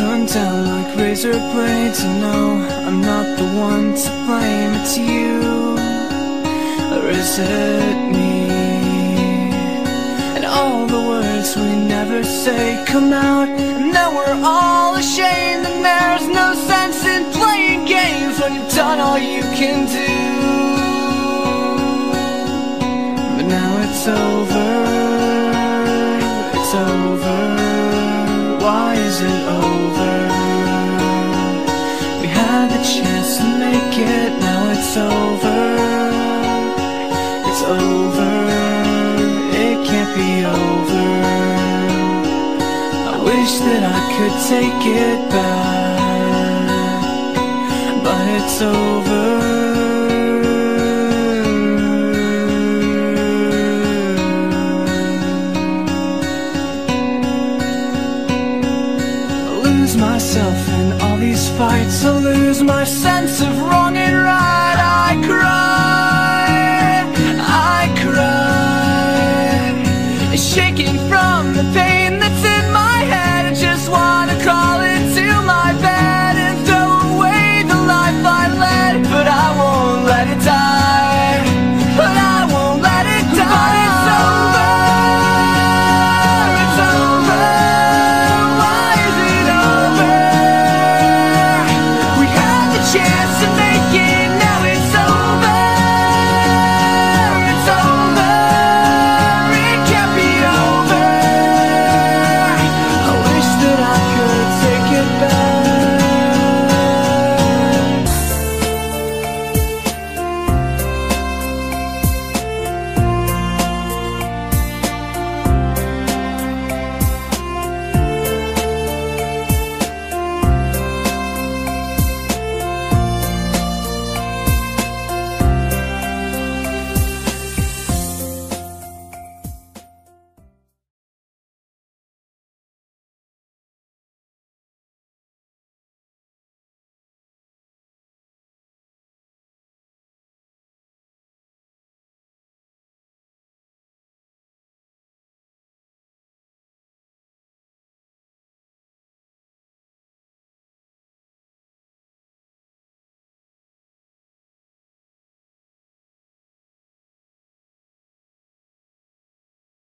Run down like razor blades. I know I'm not the one to blame. It's you, or is it me? And all the words we never say come out, and now we're all ashamed. And there's no sense in playing games when you've done all you can do. But now it's over, it's over. Why is it over? We had the chance to make it, now it's over. It's over, it can't be over. I wish that I could take it back, but it's over. Myself in all these fights, I lose my sense of wrong and right. I cry, shaking.